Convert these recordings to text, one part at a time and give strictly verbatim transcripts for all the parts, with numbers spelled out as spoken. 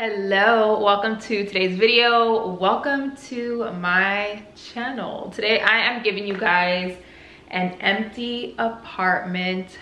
Hello, welcome to today's video. Welcome to my channel. Today I am giving you guys an empty apartment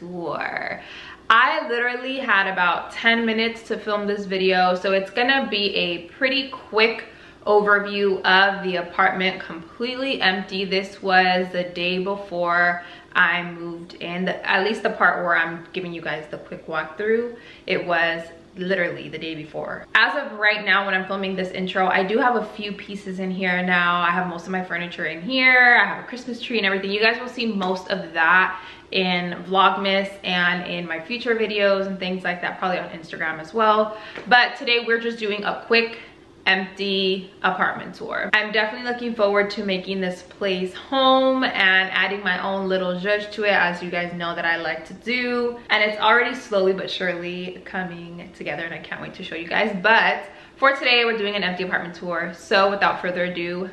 tour. I literally had about ten minutes to film this video, so it's gonna be a pretty quick overview of the apartment, completely empty. This was the day before I moved in, the, at least the part where I'm giving you guys the quick walkthrough. It was literally the day before. As of right now, when I'm filming this intro, I do have a few pieces in here now. I have most of my furniture in here. I have a Christmas tree and everything. You guys will see most of that in Vlogmas and in my future videos and things like that, probably on Instagram as well. But today we're just doing a quick empty apartment tour. I'm definitely looking forward to making this place home and adding my own little zhuzh to it, as you guys know that I like to do. And it's already slowly but surely coming together and I can't wait to show you guys. But for today, we're doing an empty apartment tour. So without further ado,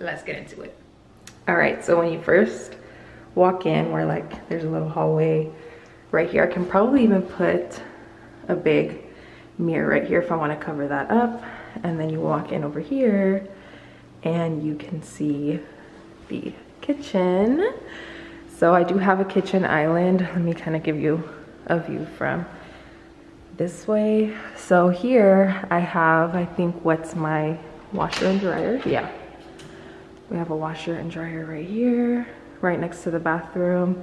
let's get into it. All right, so when you first walk in, we're like, there's a little hallway right here. I can probably even put a big mirror right here if I want to cover that up. And then you walk in over here and you can see the kitchen. So I do have a kitchen island. Let me kind of give you a view from this way. So here I have, I think, what's my washer and dryer. Yeah, we have a washer and dryer right here, right next to the bathroom.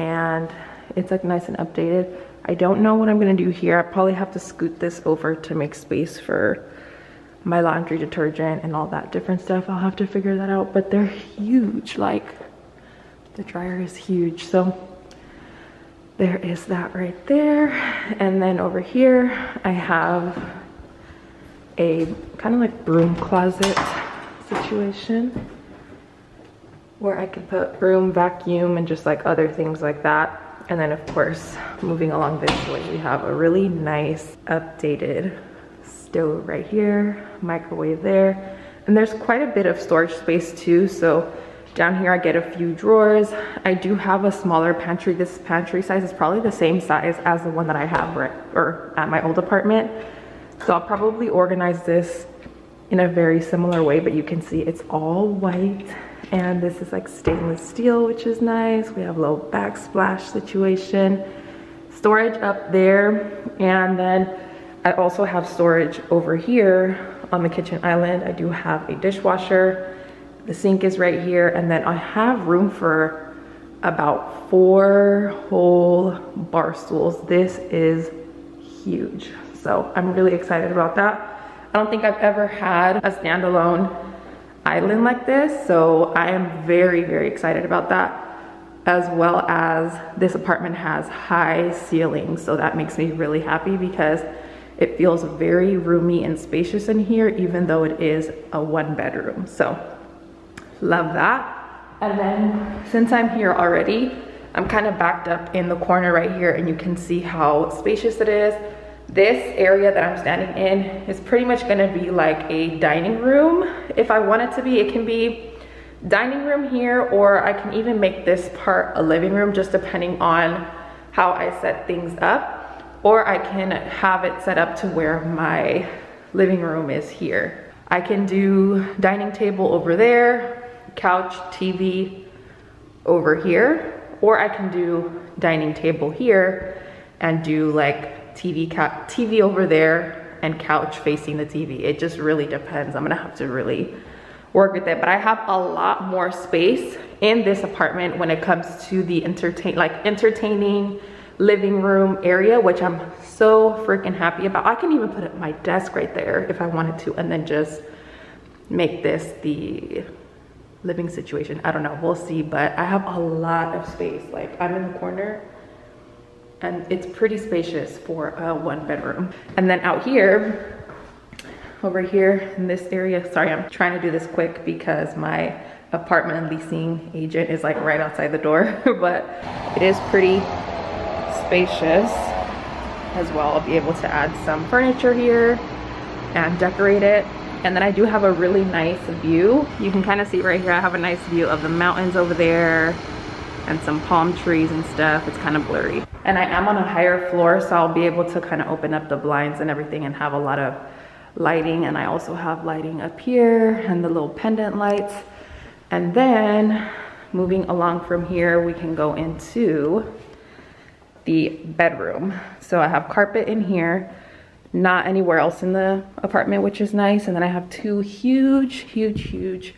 And it's like nice and updated. I don't know what I'm gonna do here. I probably have to scoot this over to make space for my laundry detergent and all that different stuff. I'll have to figure that out, but they're huge. Like, the dryer is huge. So there is that right there. And then over here, I have a kind of like broom closet situation where I can put broom, vacuum, and just like other things like that. And then of course, moving along this way, we have a really nice updated stove right here, microwave there, and there's quite a bit of storage space too. So down here I get a few drawers. I do have a smaller pantry. This pantry size is probably the same size as the one that I have right, or at my old apartment. So I'll probably organize this in a very similar way, but you can see it's all white and this is like stainless steel, which is nice. We have a little backsplash situation, storage up there, and then I also have storage over here on the kitchen island. I do have a dishwasher. The sink is right here. And then I have room for about four whole bar stools. This is huge. So I'm really excited about that. I don't think I've ever had a standalone island like this. So I am very, very excited about that, as well as this apartment has high ceilings. So that makes me really happy because it feels very roomy and spacious in here, even though it is a one bedroom. So love that. And then since I'm here already, I'm kind of backed up in the corner right here and you can see how spacious it is. This area that I'm standing in is pretty much gonna be like a dining room. If I want it to be, it can be dining room here, or I can even make this part a living room, just depending on how I set things up. Or I can have it set up to where my living room is here. I can do dining table over there, couch, T V over here, or I can do dining table here and do like T V, T V over there and couch facing the T V. It just really depends. I'm gonna have to really work with it, but I have a lot more space in this apartment when it comes to the entertain, like entertaining, living room area, which I'm so freaking happy about. I can even put up my desk right there if I wanted to and then just make this the living situation. I don't know, we'll see, but I have a lot of space. Like, I'm in the corner and it's pretty spacious for a one bedroom. And then out here, over here in this area, sorry, I'm trying to do this quick because my apartment leasing agent is like right outside the door, but it is pretty spacious as well. I'll be able to add some furniture here and decorate it. And then I do have a really nice view. You can kind of see right here, I have a nice view of the mountains over there and some palm trees and stuff. It's kind of blurry. and I am on a higher floor, so I'll be able to kind of open up the blinds and everything and have a lot of lighting. And I also have lighting up here and the little pendant lights. And then moving along from here, we can go into the bedroom. So I have carpet in here, not anywhere else in the apartment, which is nice. And then I have two huge, huge, huge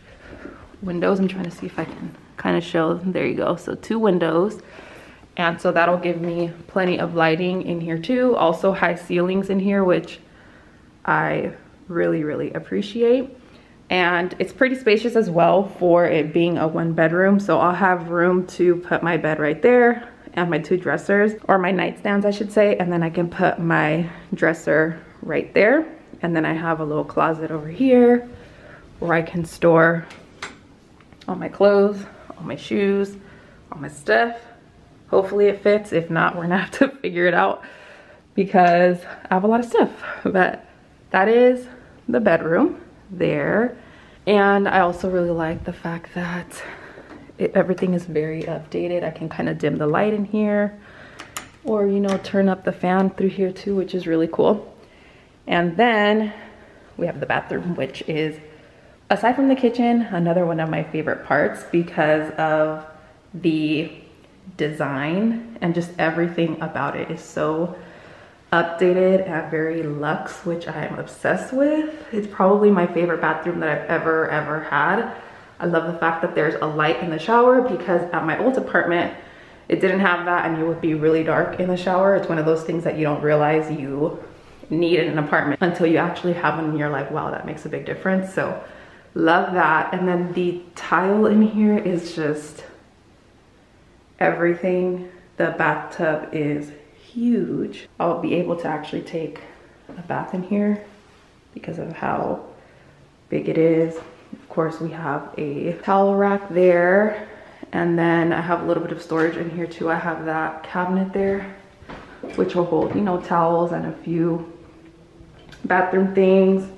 windows. I'm trying to see if I can kind of show. There you go. So two windows. And so that'll give me plenty of lighting in here too. Also high ceilings in here, which I really, really appreciate. And it's pretty spacious as well for it being a one bedroom. So I'll have room to put my bed right there and my two dressers, or my nightstands I should say, and then I can put my dresser right there. And then I have a little closet over here where I can store all my clothes, all my shoes, all my stuff. Hopefully it fits. If not, we're gonna have to figure it out because I have a lot of stuff. But that is the bedroom there. And I also really like the fact that It, everything is very updated. I can kind of dim the light in here, or you know, turn up the fan through here too, which is really cool. And then we have the bathroom, which is, aside from the kitchen, another one of my favorite parts because of the design and just everything about it is so updated and very luxe, which I am obsessed with. It's probably my favorite bathroom that I've ever ever had. I love the fact that there's a light in the shower because at my old apartment, it didn't have that and it would be really dark in the shower. It's one of those things that you don't realize you need in an apartment until you actually have one and you're like, wow, that makes a big difference. So love that. And then the tile in here is just everything. The bathtub is huge. I'll be able to actually take a bath in here because of how big it is. Of course, we have a towel rack there, and then I have a little bit of storage in here too. I have that cabinet there, which will hold, you know, towels and a few bathroom things,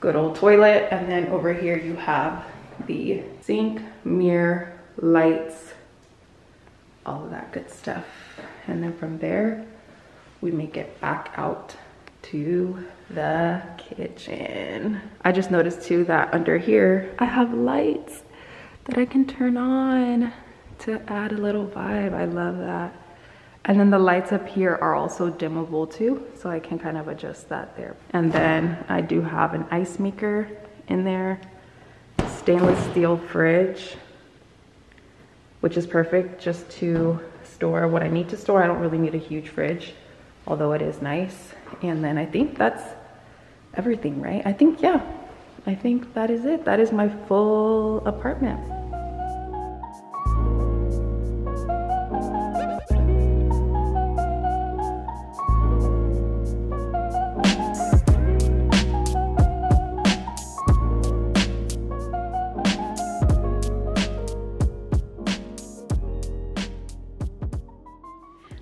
good old toilet. And then over here you have the sink, mirror, lights, all of that good stuff. And then from there, we make it back out to the kitchen. I just noticed too that under here I have lights that I can turn on to add a little vibe. I love that. And then the lights up here are also dimmable too, so I can kind of adjust that there. And then I do have an ice maker in there, stainless steel fridge, which is perfect just to store what I need to store. I don't really need a huge fridge, although it is nice. And then I think that's everything, right? I think, yeah, I think that is it. That is my full apartment.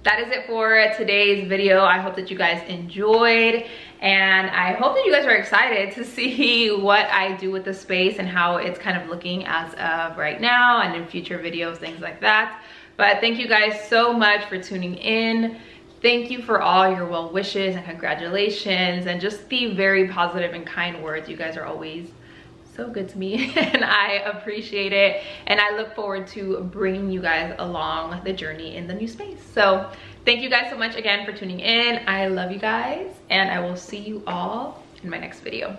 That is it for today's video. I hope that you guys enjoyed, and I hope that you guys are excited to see what I do with the space and how it's kind of looking as of right now and in future videos, things like that. But thank you guys so much for tuning in. Thank you for all your well wishes and congratulations and just the very positive and kind words. You guys are always so good to me and I appreciate it, and I look forward to bringing you guys along the journey in the new space. So thank you guys so much again for tuning in. I love you guys, and I will see you all in my next video.